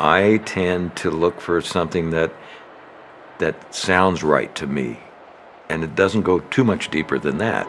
I tend to look for something that sounds right to me, and it doesn't go too much deeper than that.